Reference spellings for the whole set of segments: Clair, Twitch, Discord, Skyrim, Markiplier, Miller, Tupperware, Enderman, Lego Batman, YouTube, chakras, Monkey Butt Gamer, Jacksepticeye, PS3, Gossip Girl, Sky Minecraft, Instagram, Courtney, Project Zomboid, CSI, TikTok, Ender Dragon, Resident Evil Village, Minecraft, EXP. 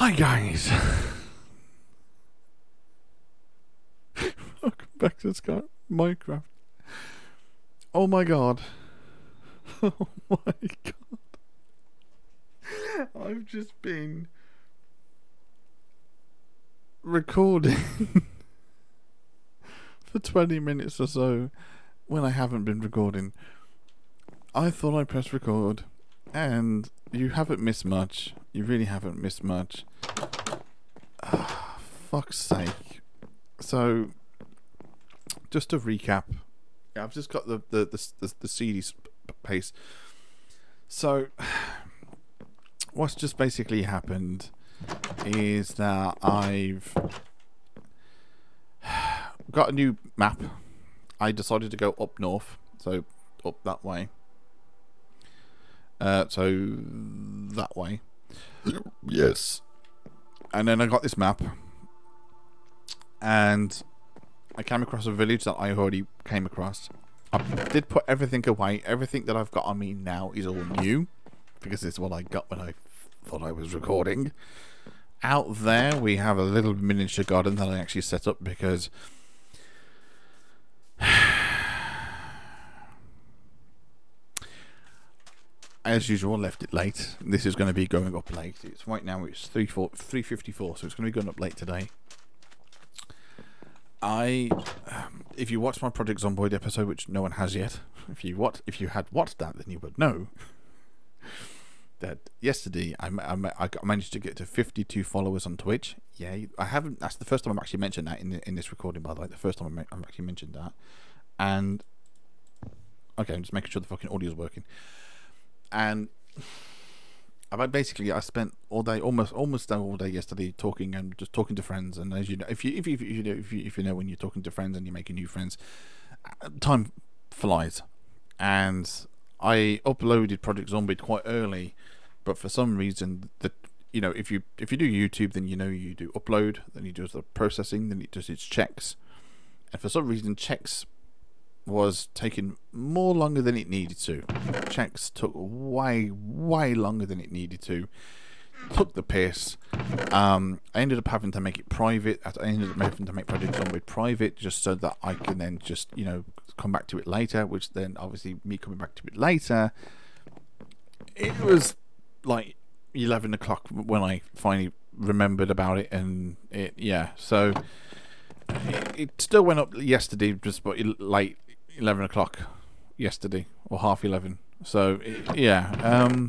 Hi guys! Welcome back to Sky Minecraft. Oh my god. Oh my god. I've just been recording for 20 minutes or so when I haven't been recording. I thought I pressed record and you haven't missed much. You really haven't missed much. Ah, fuck's sake. So, just to recap, yeah, I've just got the CD paste. So, what's just basically happened is that I've got a new map. I decided to go up north, so up that way. So that way. Yes. And then I got this map and I came across a village that I already came across. I did put everything away. Everything that I've got on me now is all new because it's what I got when I thought I was recording. Out there we have a little miniature garden that I actually set up because as usual, left it late. This is going to be going up late. It's right now. It's 3:54, so it's going to be going up late today. If you watched my Project Zomboid episode, which no one has yet, if you had watched that, then you would know that yesterday I managed to get to 52 followers on Twitch. Yeah, I haven't. That's the first time I've actually mentioned that in this recording, by the way. The first time I've actually mentioned that. And okay, I'm just making sure the fucking audio is working. And I spent all day, almost all day yesterday, talking and just talking to friends. And as you know, if you know when you're talking to friends and you're making new friends, time flies. And I uploaded Project Zomboid quite early, but for some reason, that you know, if you do YouTube, then you know you do upload, then you do the processing, then it does its checks, and for some reason checks was taking more longer than it needed to. Checks took way longer than it needed to. Took the piss. I ended up having to make it private. I ended up having to make Project Zomboid private just so that I can then just, you know, come back to it later, which then obviously me coming back to it later, it was like 11 o'clock when I finally remembered about it. And it, yeah, so it still went up yesterday, just but late. 11 o'clock yesterday or half 11, so yeah,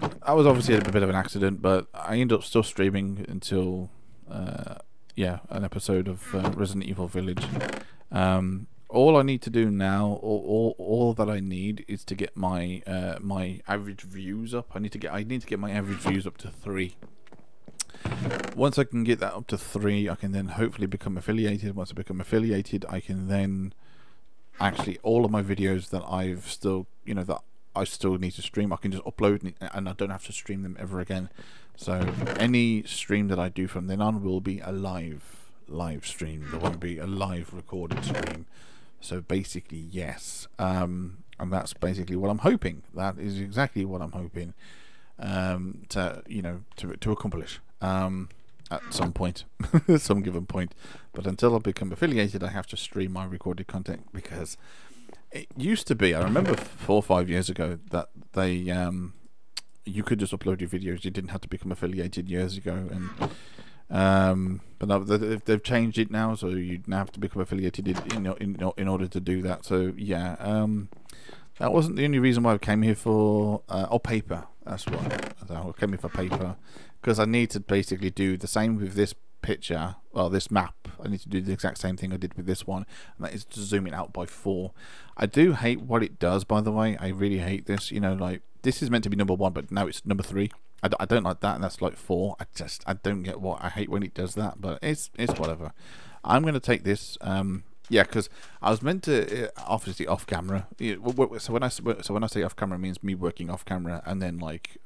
that was obviously a bit of an accident, but I ended up still streaming until yeah, an episode of Resident Evil Village. All I need to do now, all that I need is to get my my average views up. I need to get my average views up to 3. Once I can get that up to 3, I can then hopefully become affiliated. Once I become affiliated, I can then actually all of my videos that I've still, you know, that I still need to stream, I can just upload and I don't have to stream them ever again. So any stream that I do from then on will be a live stream. There won't be a live recorded stream. So basically, yes, and that's basically what I'm hoping. That is exactly what I'm hoping to, you know, to accomplish. At some point, some given point, but until I become affiliated, I have to stream my recorded content because it used to be, I remember 4 or 5 years ago that they, you could just upload your videos. You didn't have to become affiliated years ago, and but now they've changed it now, so you now have to become affiliated in order to do that. So yeah, that wasn't the only reason why I came here for paper. That's why I came here for paper. Because I need to basically do the same with this picture, well, this map. I need to do the exact same thing I did with this one, and that is to zoom it out by 4. I do hate what it does, by the way. I really hate this. You know, like, this is meant to be number 1, but now it's number 3. I don't like that, and that's like 4. I don't get what I hate when it does that, but it's whatever. I'm going to take this, yeah, because I was meant to, obviously off camera. So when I say off camera, it means me working off camera, and then like,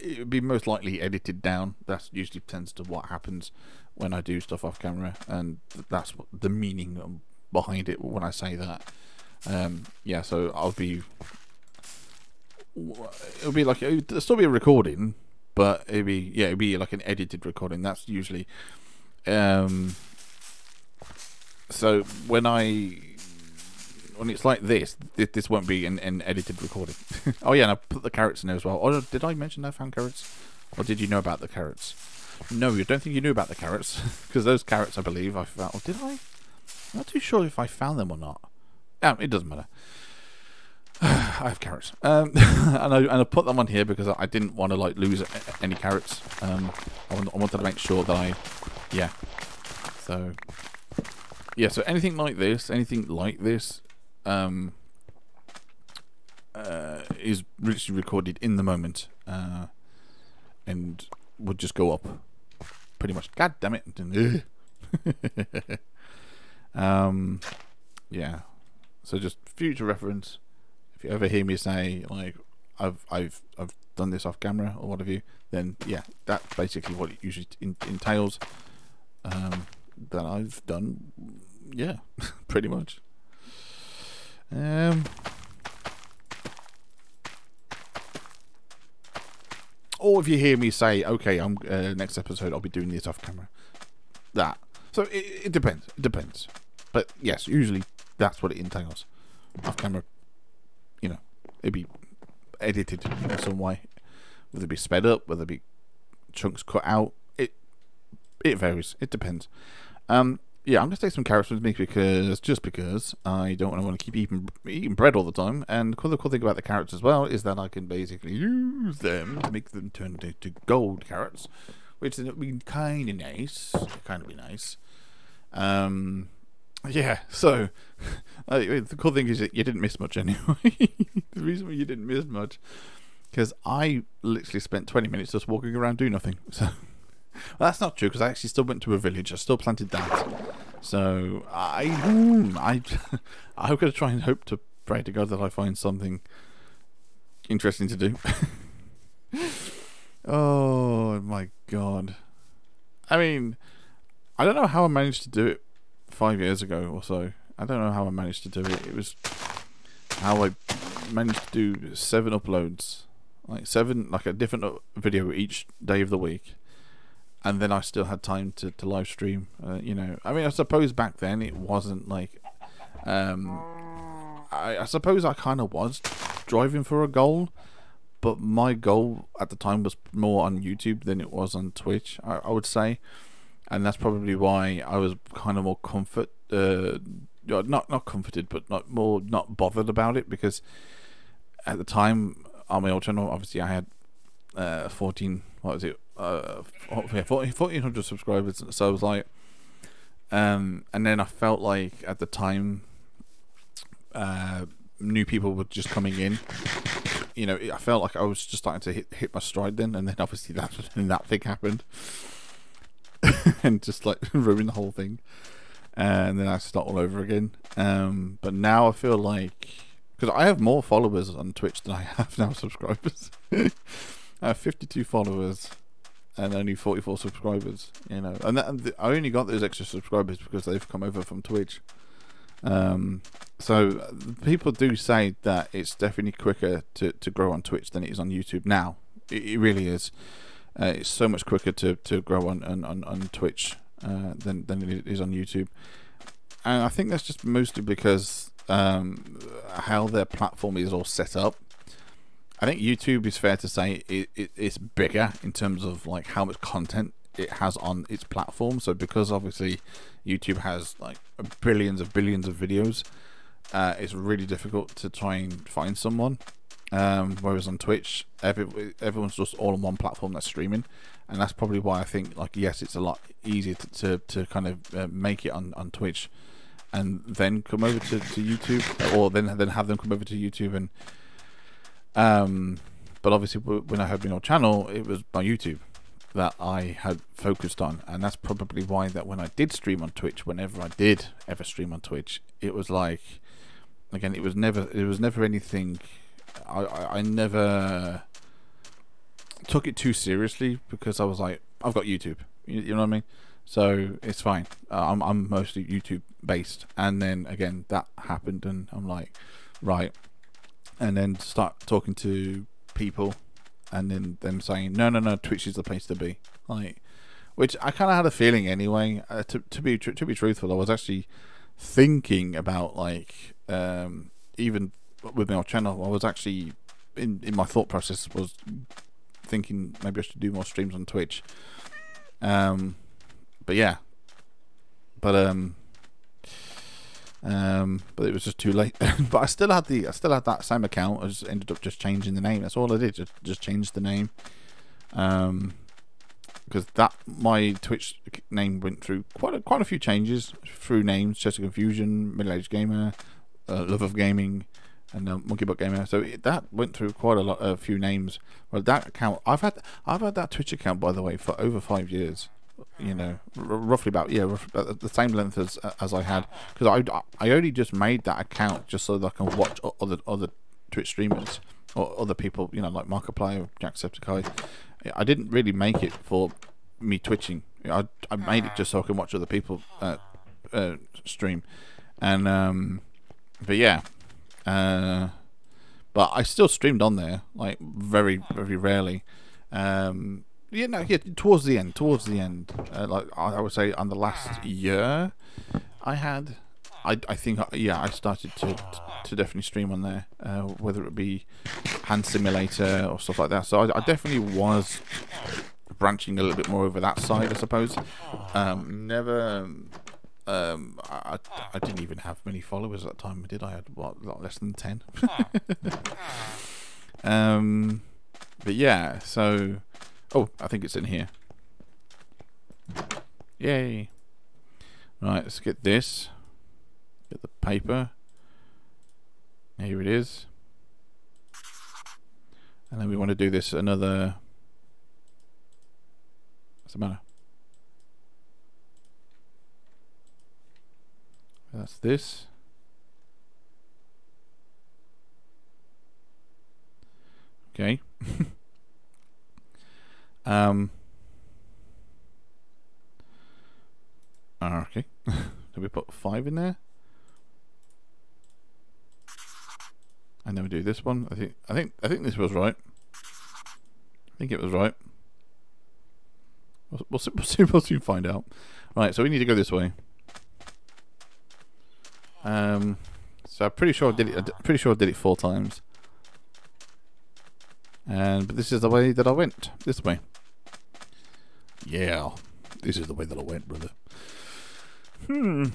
it would be most likely edited down. That usually tends to what happens when I do stuff off camera, and that's what the meaning behind it when I say that. Yeah, so I'll be, it'll be like, it'll still be a recording, but it'd be, yeah, it'd be like an edited recording. That's usually so when it's like this, this won't be an edited recording. Oh yeah, and I put the carrots in there as well. Oh, did I mention I found carrots? Or did you know about the carrots? No, you don't think you knew about the carrots, because those carrots, I believe, I found. Or did I? I'm not too sure if I found them or not. It doesn't matter. I have carrots, and I put them on here because I didn't want to like lose any carrots. I wanted to make sure that I, yeah. So yeah, so anything like this, is literally recorded in the moment, and would just go up, pretty much. God damn it! Yeah. So just future reference. If you ever hear me say like I've done this off camera or what have you, then yeah, that's basically what it usually entails. That I've done, yeah, pretty much. Or if you hear me say, okay, I'm next episode I'll be doing this off camera. That. So it depends. It depends. But yes, usually that's what it entails. Off camera. You know, it'd be edited in some way, whether it be sped up, whether it be chunks cut out. It varies. It depends. Yeah, I'm gonna take some carrots with me because I don't want to keep eating bread all the time. And the cool thing about the carrots as well is that I can basically use them to make them turn into gold carrots, which would be kind of nice. Yeah, so the cool thing is that you didn't miss much anyway. The reason why you didn't miss much, because I literally spent 20 minutes just walking around doing nothing. So well, that's not true, because I actually still went to a village. I still planted that. So I'm gonna try and pray to God that I find something interesting to do. Oh my God! I mean, I don't know how I managed to do it 5 years ago or so. I don't know how I managed to do it. It was how I managed to do 7 uploads, like a different video each day of the week, and then I still had time to live stream. You know, I mean, I suppose back then it wasn't like I suppose I kind of was driving for a goal, but my goal at the time was more on YouTube than it was on Twitch, I would say. And that's probably why I was kind of more not comforted, but not bothered about it, because at the time on my old channel, obviously I had 1,400 subscribers. So I was like, and then I felt like at the time, new people were just coming in. You know, I felt like I was just starting to hit my stride then, and then obviously that thing happened. And just like ruin the whole thing, and then I start all over again. But now I feel like, because I have more followers on Twitch than I have now subscribers. I have 52 followers and only 44 subscribers, you know. And I only got those extra subscribers because they've come over from Twitch. So people do say that it's definitely quicker to grow on Twitch than it is on YouTube now. It really is. It's so much quicker to grow on Twitch than it is on YouTube, and I think that's just mostly because how their platform is all set up. I think YouTube is fair to say it's bigger in terms of like how much content it has on its platform. So because obviously YouTube has like billions of videos, it's really difficult to try and find someone. Whereas on Twitch, everyone's just all on one platform that's streaming, and that's probably why I think, like, yes, it's a lot easier to kind of make it on Twitch, and then come over to YouTube, or then have them come over to YouTube. And but obviously when I had my old channel, it was my YouTube that I had focused on, and that's probably why that when I did stream on Twitch, whenever I did ever stream on Twitch, it was like, again, it was never anything. I never took it too seriously because I was like, I've got YouTube, you know what I mean? So it's fine. I'm mostly YouTube based, and then again that happened, and I'm like, right, and then start talking to people and then them saying no, Twitch is the place to be, like, which I kind of had a feeling anyway. To be truthful, I was actually thinking about, like, even with my channel, I was actually in my thought process was thinking maybe I should do more streams on Twitch. But it was just too late. But I still had that same account. I just ended up just changing the name. That's all I did. Just changed the name. Because my Twitch name went through quite a few changes through names: Chess of Confusion, Middle Aged Gamer, Love of Gaming, and Monkey Butt Gamer. So that went through a few names. Well, that account I've had that Twitch account, by the way, for over 5 years. You know, roughly about the same length as I had, because I only just made that account just so that I can watch other Twitch streamers or other people, you know, like Markiplier, Jacksepticeye. I didn't really make it for me twitching. I made it just so I can watch other people stream, and but I still streamed on there, like, very, very rarely. Yeah, no, yeah. Towards the end, like, I would say, on the last year, I started to definitely stream on there, whether it be Hand Simulator or stuff like that. So I definitely was branching a little bit more over that side, I suppose. I didn't even have many followers at that time, did I? I had, what, less than 10. But yeah, so. Oh, I think it's in here. Yay. Right, let's get this. Get the paper. Here it is. And then we want to do this another... What's the matter? That's this. Okay. Okay. Did we put 5 in there? And then we do this one. I think this was right. I think it was right. We'll soon find out. Right, so we need to go this way. So I'm pretty sure I did it 4 times. But this is the way that I went. This way. Yeah, this is the way that I went, brother. Yeah,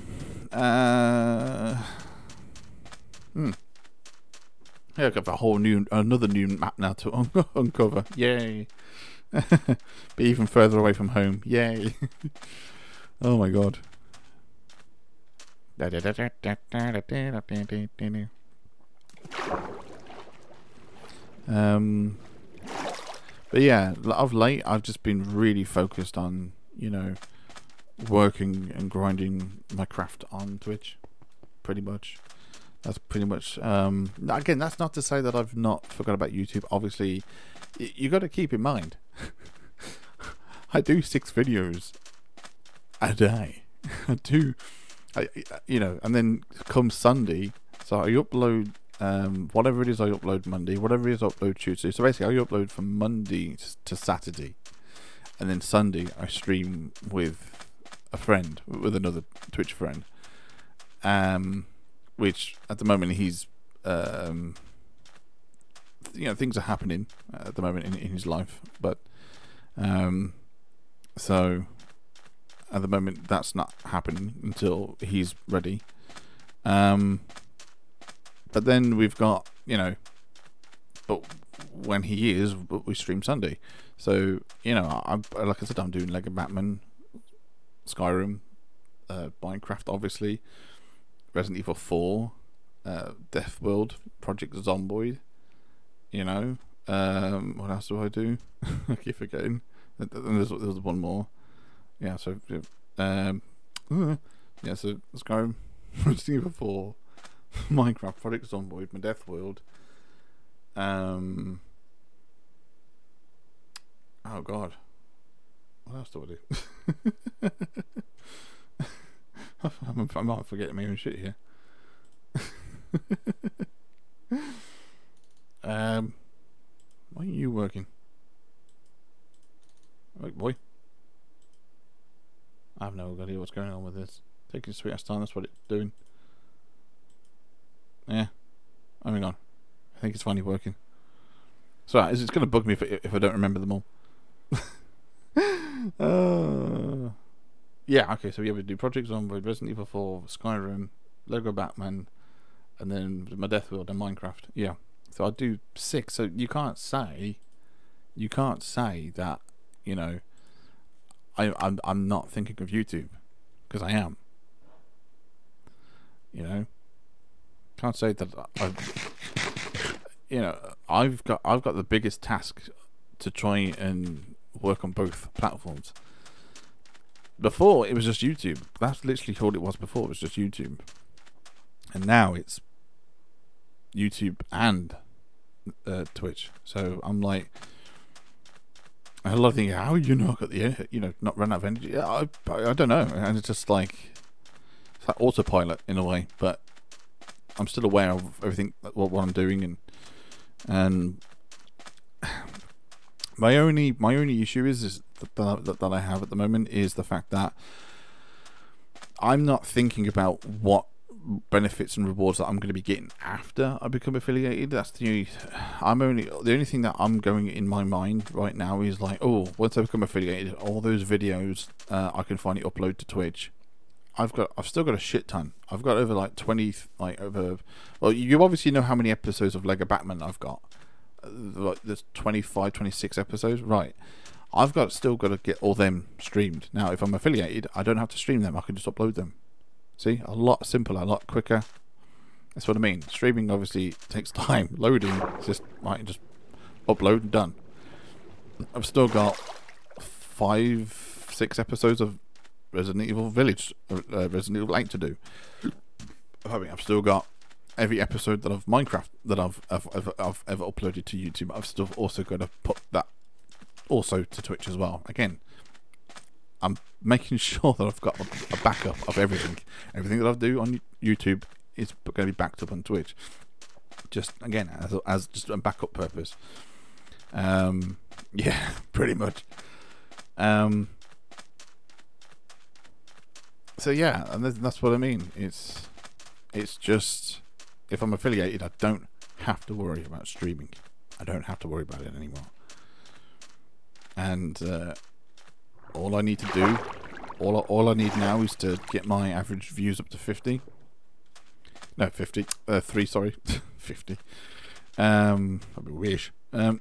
I've got a whole another new map now to uncover. Yay! Be even further away from home. Yay! Oh my god. But yeah, of late I've just been really focused on, you know, working and grinding my craft on Twitch, pretty much. That's pretty much. Again, that's not to say that I've not forgot about YouTube. Obviously, you got to keep in mind, I do 6 videos a day. You know, and then come Sunday, so I upload. Whatever it is I upload Monday, whatever it is I upload Tuesday. So basically I upload from Monday to Saturday, and then Sunday I stream with a friend, with another Twitch friend, which at the moment he's you know, things are happening at the moment in his life, but so at the moment that's not happening until he's ready. But then we've got, you know, but when he is, we stream Sunday. So, you know, like I said, I'm doing Lego Batman, Skyrim, Minecraft, obviously, Resident Evil 4, Death World, Project Zomboid. You know, what else do I do? I keep forgetting. There's one more. Yeah. So, yeah. So Skyrim, Resident Evil 4. Minecraft, Project Zomboid, my Death World. Oh god, what else do I do? I might forget my own shit here. Why aren't you working? I have no idea what's going on with this. Taking a sweet ass time, that's what it's doing. Yeah. Oh my god. I think it's finally working. So it's going to bug me if I don't remember them all. Yeah, okay, so yeah, we do Project Zomboid, Resident Evil 4, Skyrim, Lego Batman, and then my Death World and Minecraft. Yeah. So I do 6, so you can't say that, you know, I'm not thinking of YouTube, because I am. You know, can't say that I've got the biggest task to try and work on both platforms. Before it was just YouTube. That's literally all it was before. It was just YouTube, and now it's YouTube and Twitch. So I'm like, I had a lot of thinking, how you not got the, you know, not run out of energy. I don't know, and it's just like it's like autopilot in a way. But I'm still aware of everything what I'm doing, and my only issue is that I have at the moment is the fact that I'm not thinking about what benefits and rewards that I'm going to be getting after I become affiliated. That's the only thing that I'm going in my mind right now is like, oh, once I become affiliated, all those videos I can finally upload to Twitch. I've still got a shit ton. I've got over like 20, like over, well, you obviously know how many episodes of Lego Batman I've got. Like there's 25, 26 episodes, right? I've still got to get all them streamed. Now, if I'm affiliated, I don't have to stream them. I can just upload them. See, a lot simpler, a lot quicker. That's what I mean. Streaming obviously takes time. Loading, just upload and done. I've still got 5, 6 episodes of Resident Evil Village, Resident Evil 8 to do. I mean, I've still got every episode that of Minecraft that I've ever uploaded to YouTube. I've still also got to put that also to Twitch as well. Again, I'm making sure that I've got a backup of everything. Everything that I do on YouTube is going to be backed up on Twitch. Just again, as just a backup purpose. Yeah, pretty much. So yeah, and that's what I mean. It's just if I'm affiliated, I don't have to worry about streaming. I don't have to worry about it anymore. And all I need to do, all I need now is to get my average views up to 50. No, 53, sorry. 50. That'd be weird. I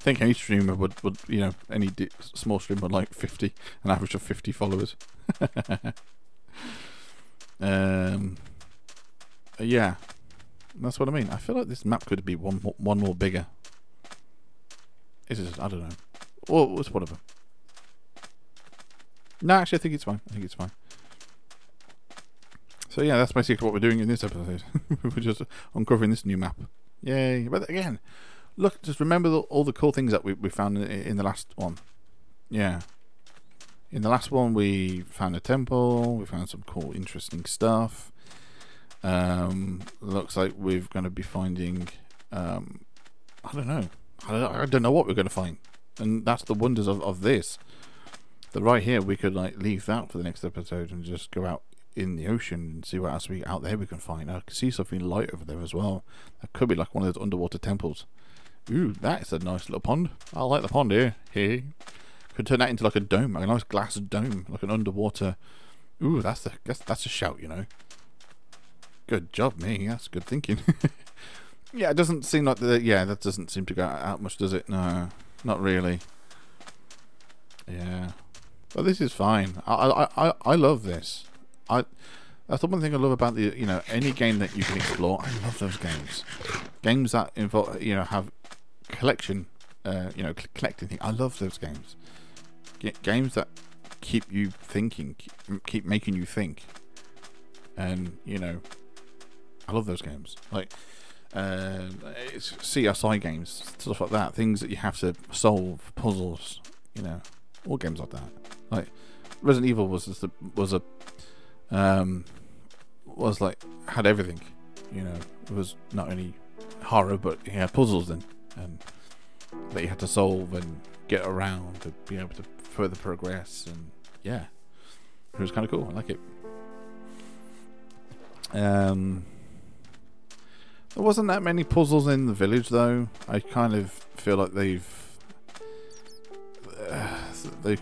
think any streamer would you know, any small streamer would like 50, an average of 50 followers. Yeah, that's what I mean. I feel like this map could be one more bigger. It's just, I don't know. Well, it's whatever. No, actually, I think it's fine. So yeah, that's basically what we're doing in this episode. We're just uncovering this new map. Yay. But again, look, just remember all the cool things that we found in the last one. Yeah. In the last one, we found a temple. We found some cool, interesting stuff. Looks like we're going to be finding... I don't know what we're going to find. And that's the wonders of this. That right here, we could like leave that for the next episode and just go out in the ocean and see what else out there we can find. I can see something light over there as well. That could be like one of those underwater temples. Ooh, that is a nice little pond. I like the pond here. Hey, could turn that into like a dome, like a nice glass dome, like an underwater. Ooh, that's a shout, you know. Good job, me. That's good thinking. Yeah, it doesn't seem like the. Yeah, that doesn't seem to go out much, does it? No. Not really. Yeah, but this is fine. I love this. That's the one thing I love about the, you know, any game that you can explore. I love those games. Games that involve, you know, have collection, you know, collecting things. I love those games. Games that keep you thinking, keep making you think, and you know, I love those games. Like. It's CSI games, stuff like that, things that you have to solve, puzzles, you know, all games like that. Like Resident Evil had everything, you know. It was not only horror, but he had puzzles in, and that you had to solve and get around to be able to further progress and yeah, it was kind of cool. I like it. There wasn't that many puzzles in the village, though. I kind of feel like they've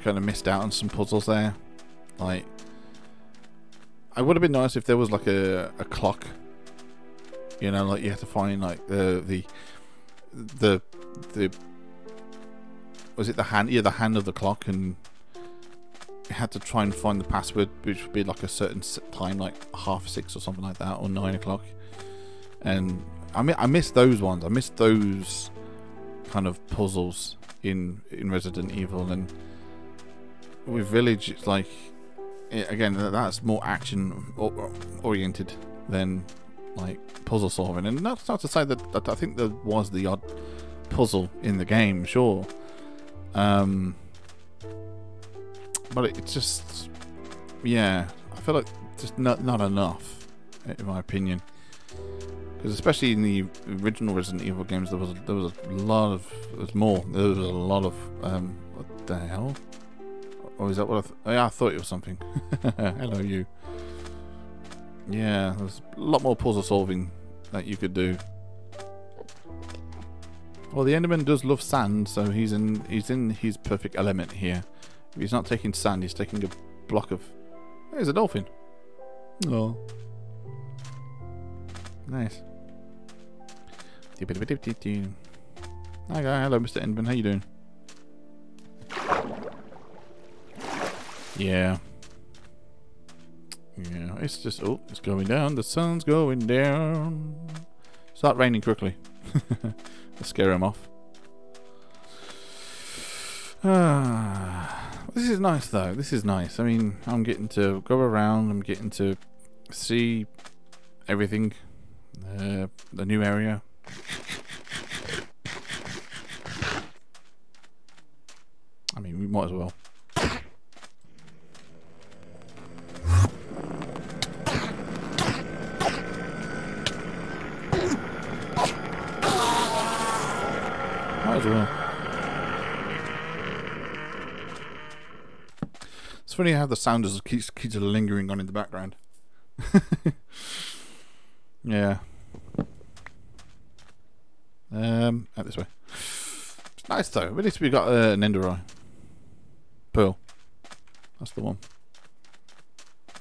kind of missed out on some puzzles there. Like, it would have been nice if there was like a clock. You know, like you have to find like the was it the hand? Yeah, the hand of the clock, and you had to try and find the password, which would be like a certain time, like 6:30 or something like that, or 9 o'clock. And I mean, I missed those ones. I missed those kind of puzzles in Resident Evil, and with Village, it's like, again, that's more action oriented than like puzzle solving. And that's not to say that I think there was the odd puzzle in the game, sure, but it's just, yeah, I feel like just not enough, in my opinion. Because especially in the original Resident Evil games, there was a lot of what the hell? Or is that what I thought? Oh, yeah, I thought it was something. Hello, you. Yeah, there's a lot more puzzle solving that you could do. Well, the Enderman does love sand, so he's in his perfect element here. He's not taking sand; he's taking a block of. There's a dolphin. Oh, nice. Hi, guy. Hello, Mr. Enderman. How you doing? Yeah. Yeah, it's just, oh, it's going down. The sun's going down. Start raining quickly. Let's scare him off. This is nice, though. This is nice. I mean, I'm getting to go around. I'm getting to see everything. The new area. I mean, we might as well. It's funny how the sound just keeps lingering on in the background. Yeah. Out this way. It's nice though. At least we got an Ender Eye. Pearl. That's the one.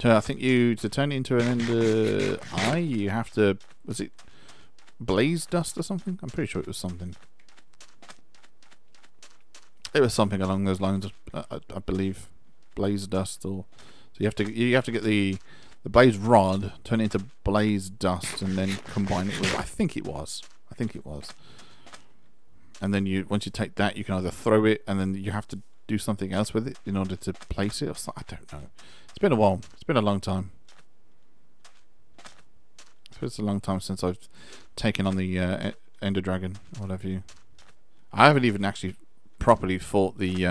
So I think to turn it into an Ender Eye, you have to. Was it blaze dust or something? I'm pretty sure it was something. It was something along those lines, I believe, blaze dust, or so you have to get the blaze rod, turn it into blaze dust, and then combine it with. I think it was. And then once you take that, you can either throw it, and then you have to do something else with it in order to place it. Or something. I don't know. It's been a while. It's been a long time. So it's a long time since I've taken on the Ender Dragon, or whatever you. I haven't even actually properly fought the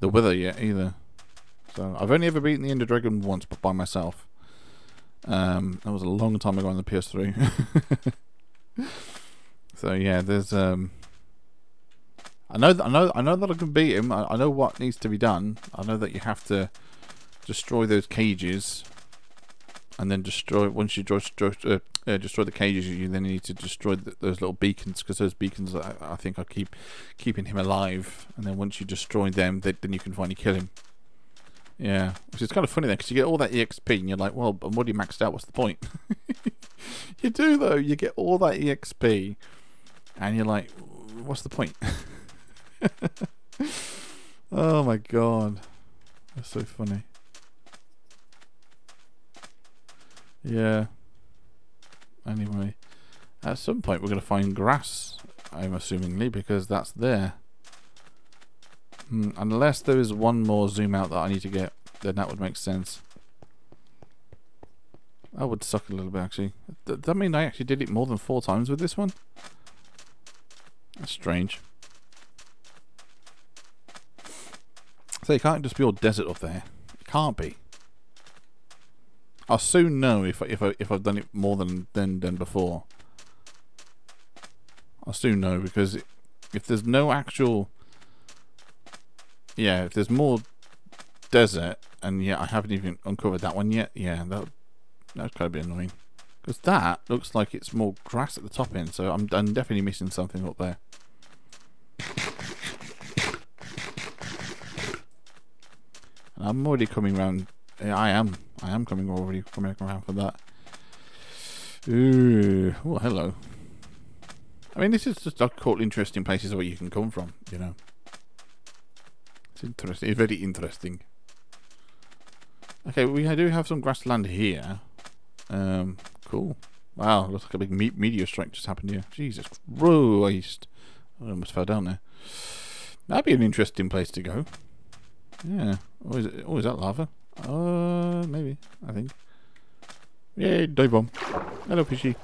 Wither yet either, so I've only ever beaten the Ender Dragon once, but by myself. That was a long time ago on the PS3. So yeah, there's I know that I can beat him. I know what needs to be done. I know that you have to destroy those cages, and then once you destroy the cages, you then need to destroy those little beacons, because those beacons I think are keeping him alive, and then once you destroy them, then you can finally kill him. Yeah, which is kind of funny then, because you get all that EXP and you're like, well, I'm already maxed out, what's the point? You do though, you get all that EXP and you're like, what's the point? Oh my god, that's so funny. Yeah. Anyway, at some point we're going to find grass, I'm assumingly, because that's there. Unless there is one more zoom out that I need to get, then that would make sense. That would suck a little bit, actually. Does that mean I actually did it more than 4 times with this one? That's strange. So it can't just be all desert up there. It can't be. I'll soon know if I've done it more than before. I'll soon know, because if there's no actual, yeah, if there's more desert, and yeah, I haven't even uncovered that one yet. Yeah, that's kind of a bit annoying. Because that looks like it's more grass at the top end, so I'm definitely missing something up there. And I'm already coming round. Yeah, I am coming around for that. Ooh, oh, hello. I mean, this is just like cool, interesting places where you can come from, you know. It's interesting. It's very interesting. Okay, we do have some grassland here. Cool. Wow, looks like a big meteor strike just happened here. Jesus Christ. I almost fell down there. That'd be an interesting place to go. Yeah. Oh, is that lava? Maybe. I think. Yay, dive bomb. Hello, fishy.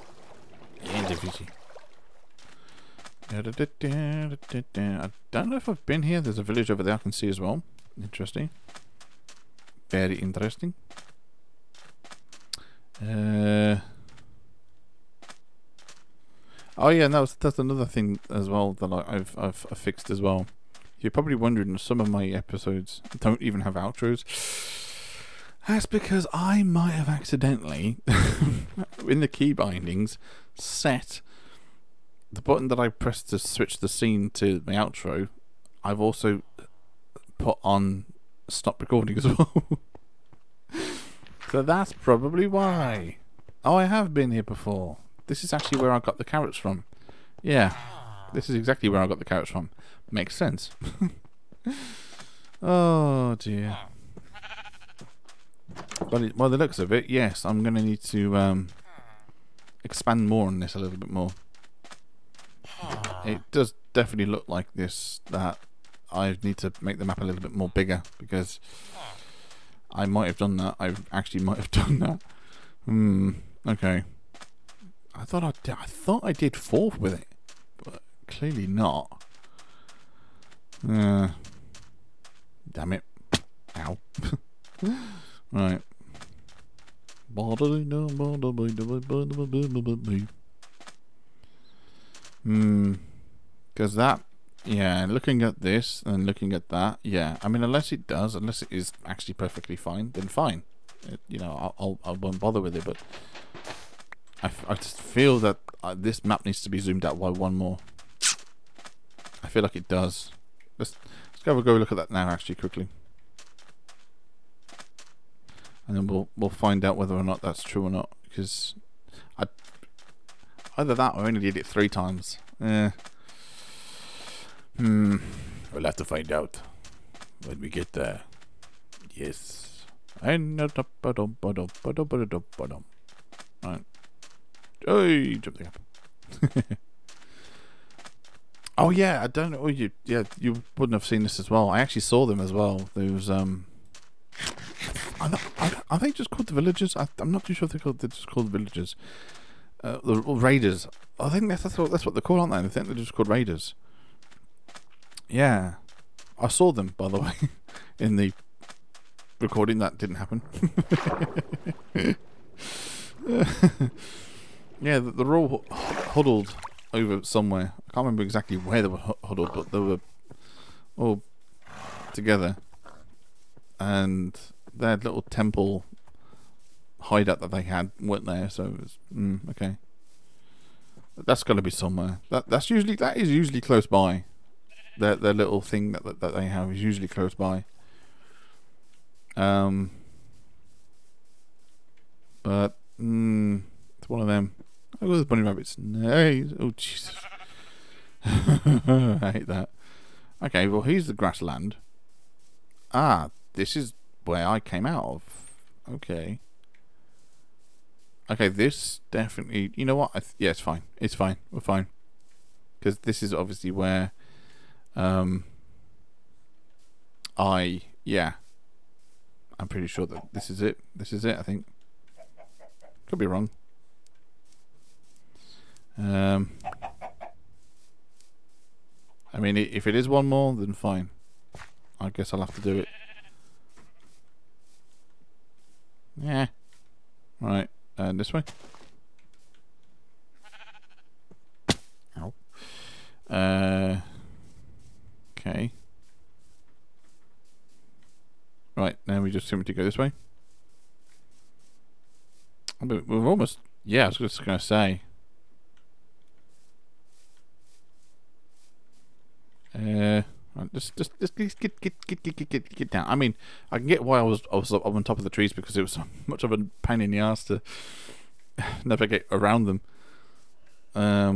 And a fishy. I don't know if I've been here. There's a village over there I can see as well. Interesting. Very interesting. Oh yeah, no, that's another thing as well that I've fixed as well. You're probably wondering, some of my episodes don't even have outros. That's because I might have accidentally, in the key bindings, set the button that I pressed to switch the scene to my outro. I've also put on stop recording as well. So that's probably why. Oh, I have been here before. This is actually where I got the carrots from. Yeah, this is exactly where I got the carrots from. Makes sense. Oh dear. But by the looks of it, yes, I'm going to need to expand more on this a little bit more. It does definitely look like this, that I need to make the map a little bit more bigger, because I might have done that. I actually might have done that. Okay. I thought I did 4 with it, but clearly not. Damn it. Ow. Right. Because that, yeah, looking at this and looking at that, yeah, I mean, unless it is actually perfectly fine, then fine. You know, I won't bother with it, but I just feel that this map needs to be zoomed out by 1 more. I feel like it does. Let's go look at that now, actually, quickly. And then we'll find out whether or not that's true or not, because either that or I only did it 3 times. We'll have to find out when we get there. Yes. Right. Hey, jumping up. Oh yeah, I don't know. You wouldn't have seen this as well. I actually saw them as well. There was I think just called the villagers. I'm not too sure if they're just called the villagers. The raiders. I think that's what they're called, aren't they? I think they're just called raiders. Yeah, I saw them, by the way, in the recording. That didn't happen. Yeah, they're all huddled over somewhere. I can't remember exactly where they were huddled, but they were all together. And their little temple hideout that they had weren't there, so it was, okay. That's got to be somewhere. That is usually close by. Their little thing that they have is usually close by. But it's one of them. Oh, there's bunny rabbits. No, oh Jesus! I hate that. Okay, well here's the grassland. Ah, this is where I came out of. Okay. Okay, this definitely. You know what? Yeah, it's fine. It's fine. We're fine. Because this is obviously where. I'm pretty sure that this is it. This is it, I think. Could be wrong. I mean, if it is 1 more, then fine. I guess I'll have to do it. Yeah. Right, and this way. Ow. Okay. Right, now we just simply go this way. We've almost... yeah, I was just going to say. Just get down. I mean, I can get why I was up on top of the trees, because it was so much of a pain in the ass to navigate around them. Alright,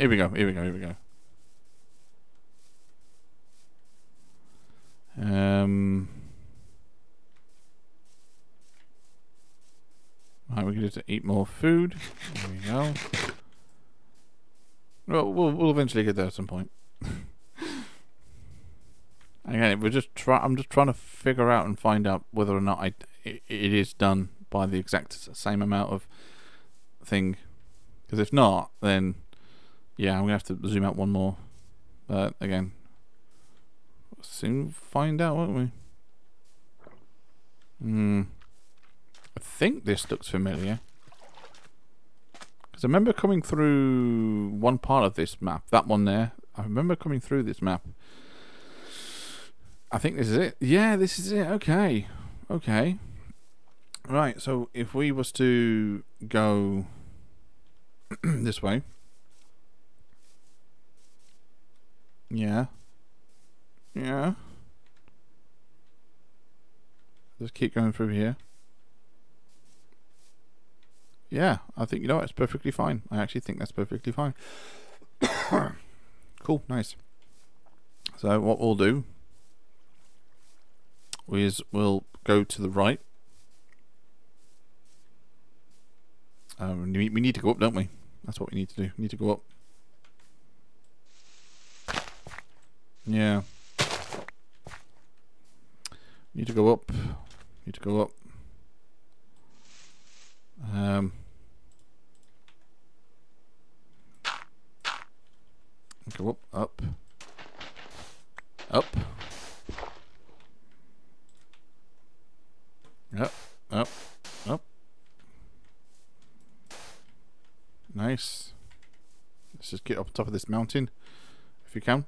here we go, here we go, here we go. Alright, we're going to eat more food. There we go. Well, we'll eventually get there at some point. Again, we're just I'm just trying to figure out and find out whether or not it is done by the exact same amount of thing. Because if not, then yeah, I'm gonna have to zoom out one more. But again, we'll soon find out, won't we? Hmm. I think this looks familiar. Because I remember coming through one part of this map, that one there. I remember coming through this map. I think this is it. Yeah, this is it. Okay. Okay. Right, so if we was to go this way. Yeah. Yeah. Just keep going through here. Yeah, I think, you know what, it's perfectly fine. I actually think that's perfectly fine. Cool, nice. So what we'll do is we'll go to the right. We need to go up, don't we? That's what we need to do. We need to go up. Yeah. Need to go up. Need to go up. Go up, up, up, up, up. Nice. Let's just get up top of this mountain, if you can.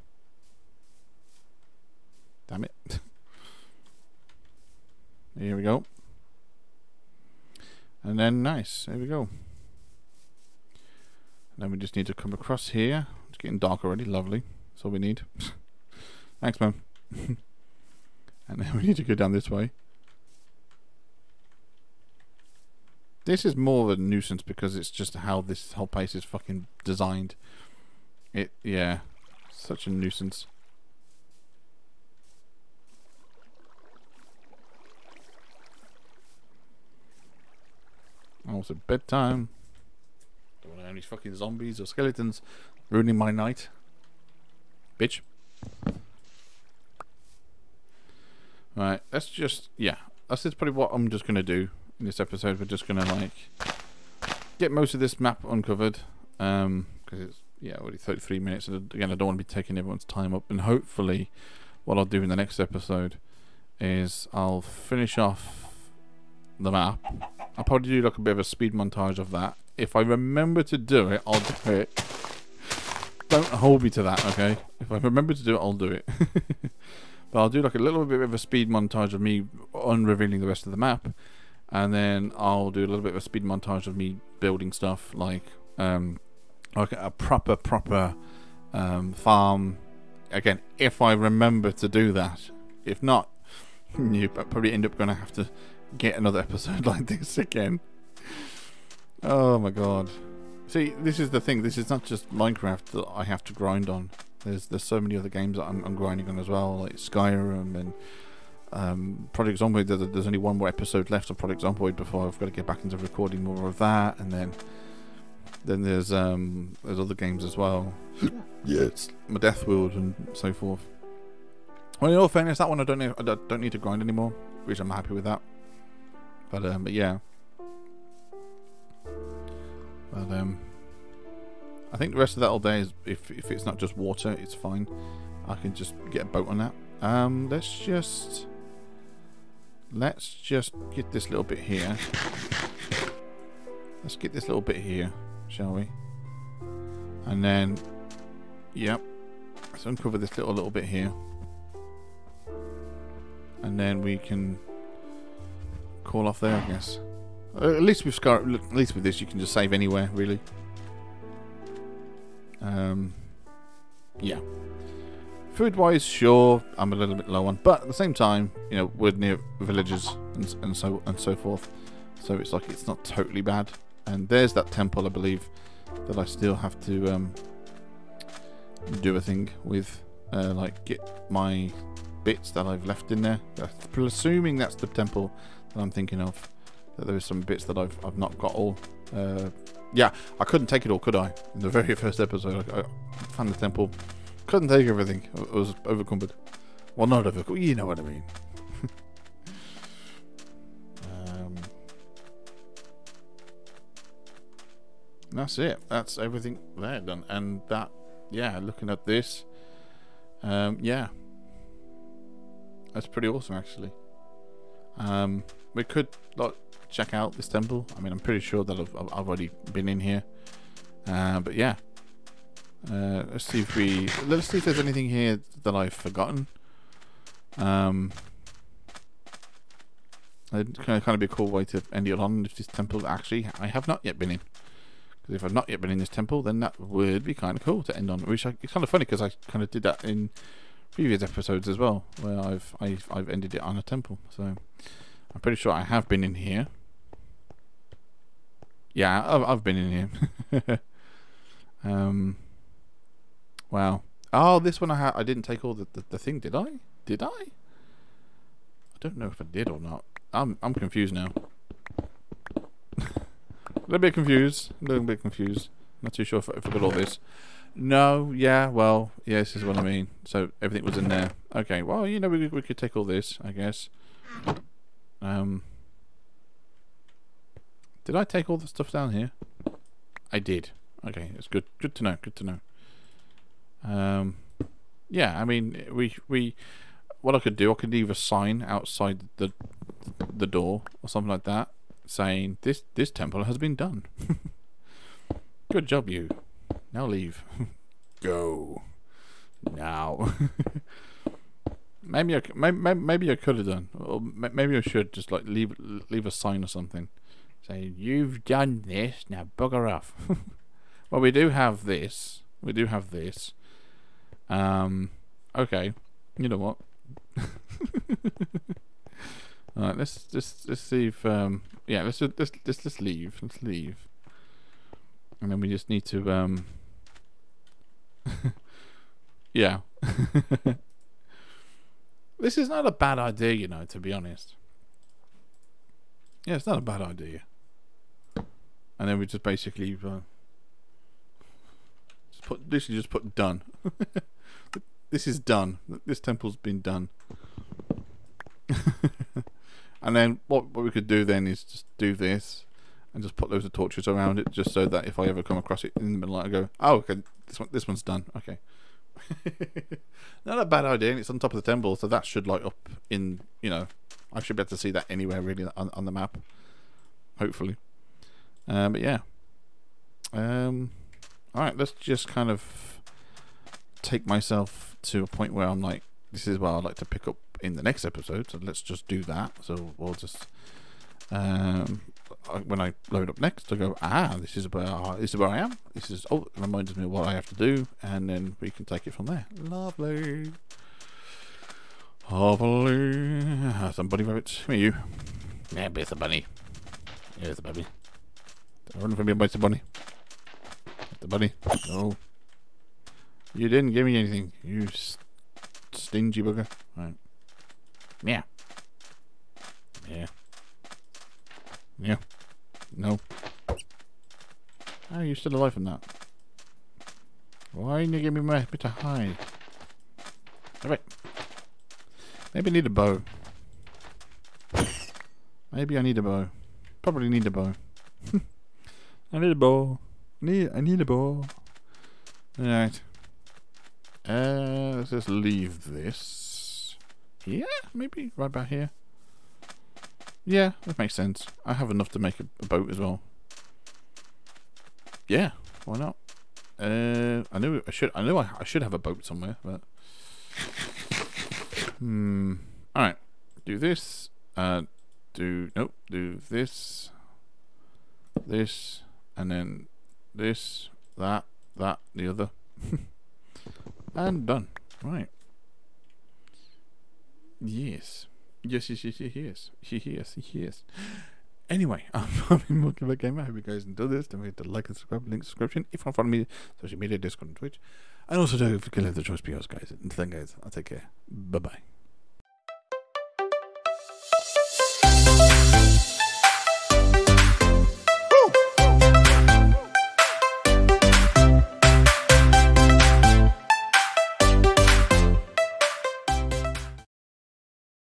Damn it. Here we go. And then nice. There we go. And then we just need to come across here. It's getting dark already. Lovely. That's all we need. Thanks, man. And then we need to go down this way. This is more of a nuisance because it's just how this whole place is fucking designed. It, yeah, such a nuisance. Also bedtime. Don't want any fucking zombies or skeletons ruining my night, bitch. Right, that's just, yeah, that's just probably what I'm just gonna do in this episode. We're just gonna like get most of this map uncovered, because it's, yeah, already 33 minutes, and again, I don't want to be taking everyone's time up. And hopefully, what I'll do in the next episode is I'll finish off the map. I'll probably do like a bit of a speed montage of that. If I remember to do it, I'll do it. Don't hold me to that, okay? If I remember to do it, I'll do it. But I'll do like a little bit of a speed montage of me unrevealing the rest of the map. And then I'll do a little bit of a speed montage of me building stuff like a proper farm. Again, if I remember to do that. If not, you probably end up going to have to get another episode like this again. Oh my god. See, this is the thing. This is not just Minecraft that I have to grind on. There's so many other games that I'm grinding on as well, like Skyrim and Project Zomboid. There's only one more episode left of Project Zomboid before I've got to get back into recording more of that. And then there's other games as well. Yeah, it's my Death World and so forth. Well, in all fairness, that one I don't need to grind anymore, which I'm happy with that. But yeah. But I think the rest of that all day is, if it's not just water, it's fine. I can just get a boat on that. Let's just get this little bit here. Let's get this little bit here, shall we? And then, yep. Let's uncover this little bit here. and then we can call off there, I guess. At least with Skyrim, at least with this, you can just save anywhere, really. Yeah. Food-wise, sure, I'm a little bit low on, but at the same time, you know, we're near villages and so forth, so it's like it's not totally bad. And there's that temple, I believe, that I still have to do a thing with, like get my bits that I've left in there. Assuming that's the temple that I'm thinking of, that there is some bits that I've not got all. Yeah, I couldn't take it all, could I? In the very first episode, I found the temple. Couldn't take everything. I was overcumbered. Well, not overcumbered. You know what I mean. That's it. That's everything there done. And that, yeah, looking at this, yeah, that's pretty awesome actually. We could like check out this temple. I mean, I'm pretty sure that I've already been in here, but yeah. Let's see if there's anything here that I've forgotten. It'd kind of be a cool way to end it on if this temple actually I have not yet been in. Because if I've not yet been in this temple, then that would be kind of cool to end on. Which it's kind of funny because I kind of did that in previous episodes as well, where I've ended it on a temple. So I'm pretty sure I have been in here. Yeah, I've been in here. Wow. Oh, this one I didn't take all the thing, did I? Did I? I don't know if I did or not. I'm confused now. A little bit confused. Not too sure if I got all this. No, yeah, well, yeah, this is what I mean. So everything was in there. Okay, well, you know, we could take all this, I guess. Did I take all the stuff down here? I did. Okay, it's good. Good to know. Good to know. Yeah, I mean, what I could do, I could leave a sign outside the door or something like that, saying this temple has been done. Good job, you. Now leave. Go now. maybe I could have done, or maybe I should just like leave a sign or something saying you've done this, now bugger off. Well, we do have this. Okay, you know what. All right, let's see if yeah, let's leave. Let's leave, and then we just need to yeah. This is not a bad idea, you know, to be honest. Yeah, it's not a bad idea. And then we just basically just put done. This is done. This temple's been done. And then what we could do then is just do this and just put loads of torches around it, just so that if I ever come across it in the middle, I go, oh, okay, this one's done. Okay. Not a bad idea, and it's on top of the temple, so that should light up in, you know, I should be able to see that anywhere really on the map, hopefully. But yeah. All right, let's just kind of take myself to a point where I'm like, this is where I'd like to pick up in the next episode, so let's just do that. So we'll just when I load up next, I go, ah, this is where I am. This is, oh, it reminds me of what I have to do, and then we can take it from there. Lovely, lovely. Somebody rabbit, come here, you. Yeah, there's a bunny. Here's a bunny. Don't run from me, it's a bunny. The bunny. No, you didn't give me anything. You stingy bugger. Right. Yeah. Yeah. Yeah. No. How are you still alive from that? Why didn't you give me my bit to hide? Alright. Maybe I need a bow. Maybe I need a bow. Probably need a bow. I need a bow. I need a bow. Alright. Let's just leave this. Yeah, maybe right about here. Yeah, that makes sense. I have enough to make a boat as well. Yeah, why not? I knew I should have a boat somewhere, but all right. do this, do this, this, and then this, that, that, the other, and done. Right. Yes. Yes, yes, yes, yes, yes, yes, yes, yes. Anyway, I'm Markiplier Gamer. I hope you guys enjoyed this. Don't forget to like and subscribe, link in the description. If you want to follow me on social media, Discord and Twitch. And also don't forget to leave the choice for yours, guys. Until then, guys, I'll take care. Bye-bye.